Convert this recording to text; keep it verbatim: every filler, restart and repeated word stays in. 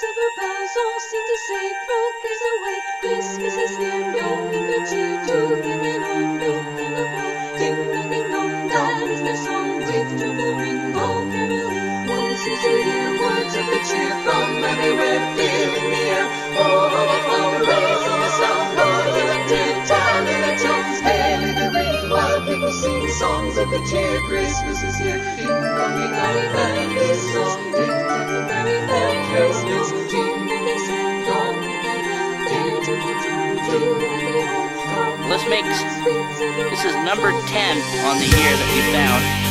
silver bells all seem to say, progress away. Christmas is here, bringing good cheer to human on looking away. Ding-a-ding dong, that is their song, with triple ring, all caroling. One seems to hear words of good cheer from everywhere, filling the air. All over the floor, raising the song, rolling and dear, telling the tones, bailing the rain, while people sing songs of good cheer. Christmas is here, ding-a-ding dong, that is their song, ding-a-ding merry merry Christmas. Let's make, this is number ten on the year that we found.